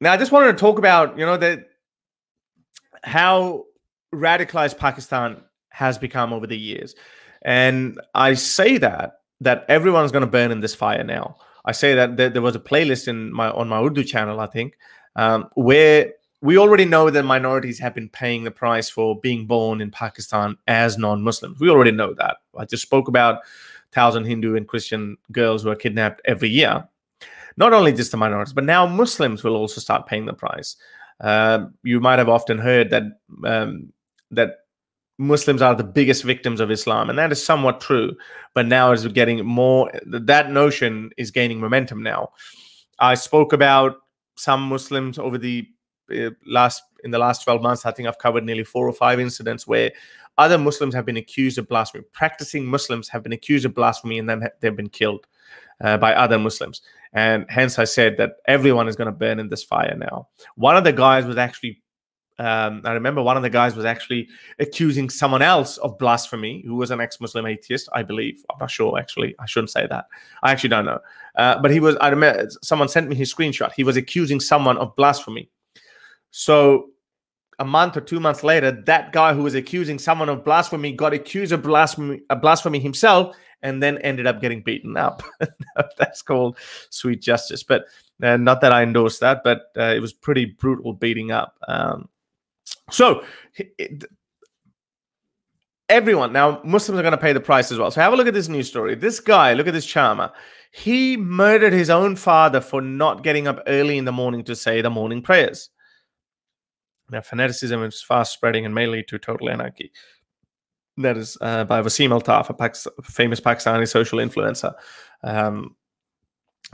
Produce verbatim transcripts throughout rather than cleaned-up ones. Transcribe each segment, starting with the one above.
Now, I just wanted to talk about, you know, that how radicalized Pakistan has become over the years. And I say that, that everyone's going to burn in this fire now. I say that there, there was a playlist in my on my Urdu channel, I think, um, where we already know that minorities have been paying the price for being born in Pakistan as non-Muslims. We already know that. I just spoke about one thousand Hindu and Christian girls who are kidnapped every year. Not only just the minorities, but now Muslims will also start paying the price. Uh, you might have often heard that um, that Muslims are the biggest victims of Islam, and that is somewhat true. But now is getting more. That notion is gaining momentum now. I spoke about some Muslims over the uh, last in the last twelve months. I think I've covered nearly four or five incidents where other Muslims have been accused of blasphemy. Practicing Muslims have been accused of blasphemy, and then they've been killed uh, by other Muslims. And hence I said that everyone is going to burn in this fire now. One of the guys was actually, um, I remember one of the guys was actually accusing someone else of blasphemy, who was an ex-Muslim atheist, I believe. I'm not sure, actually. I shouldn't say that. I actually don't know. Uh, but he was, I remember, someone sent me his screenshot. He was accusing someone of blasphemy. So a month or two months later, that guy who was accusing someone of blasphemy got accused of blasphemy, of blasphemy himself, and then ended up getting beaten up. That's called sweet justice. But uh, not that I endorse that, but uh, it was pretty brutal beating up. Um, so it, everyone, now Muslims are going to pay the price as well. So have a look at this news story. This guy, look at this charmer. He murdered his own father for not getting up early in the morning to say the morning prayers. Now, fanaticism is fast spreading and mainly to total anarchy. That is uh, by Vaseem Altaf, a Pakistan, famous Pakistani social influencer, um,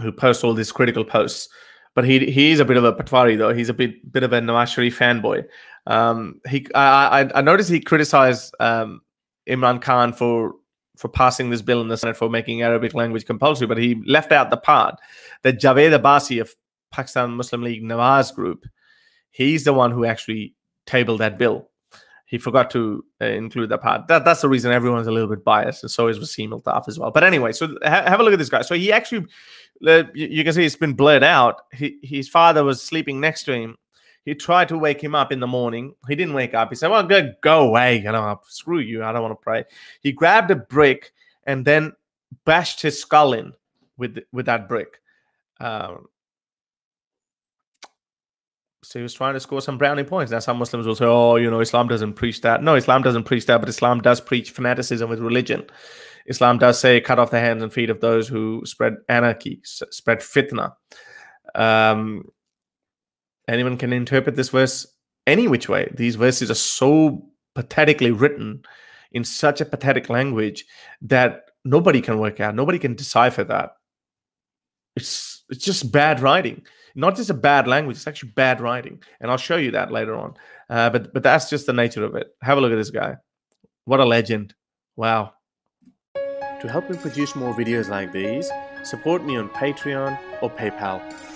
who posts all these critical posts. But he he is a bit of a patwari, though. He's a bit bit of a Nawaz Sharif fanboy. Um, he I, I I noticed he criticized um, Imran Khan for for passing this bill in the Senate for making Arabic language compulsory, but he left out the part that Javed Abbasi of Pakistan Muslim League Nawaz group, he's the one who actually tabled that bill. He forgot to uh, include that part. That, that's the reason everyone's a little bit biased, and so is Vaseem Altaf as well. But anyway, so ha have a look at this guy. So he actually, uh, you, you can see it's been blurred out. He, his father was sleeping next to him. He tried to wake him up in the morning. He didn't wake up. He said, well, go, go away. You know, screw you. I don't want to pray. He grabbed a brick and then bashed his skull in with, with that brick. Um, So he was trying to score some brownie points. Now, some Muslims will say, oh, you know, Islam doesn't preach that. No, Islam doesn't preach that, but Islam does preach fanaticism with religion. Islam does say, cut off the hands and feet of those who spread anarchy, spread fitna. Um, anyone can interpret this verse any which way. These verses are so pathetically written in such a pathetic language that nobody can work out. Nobody can decipher that. It's, it's just bad writing. Not just a bad language, it's actually bad writing. And I'll show you that later on. Uh, but but that's just the nature of it. Have a look at this guy. What a legend. Wow. To help me produce more videos like these, support me on Patreon or PayPal.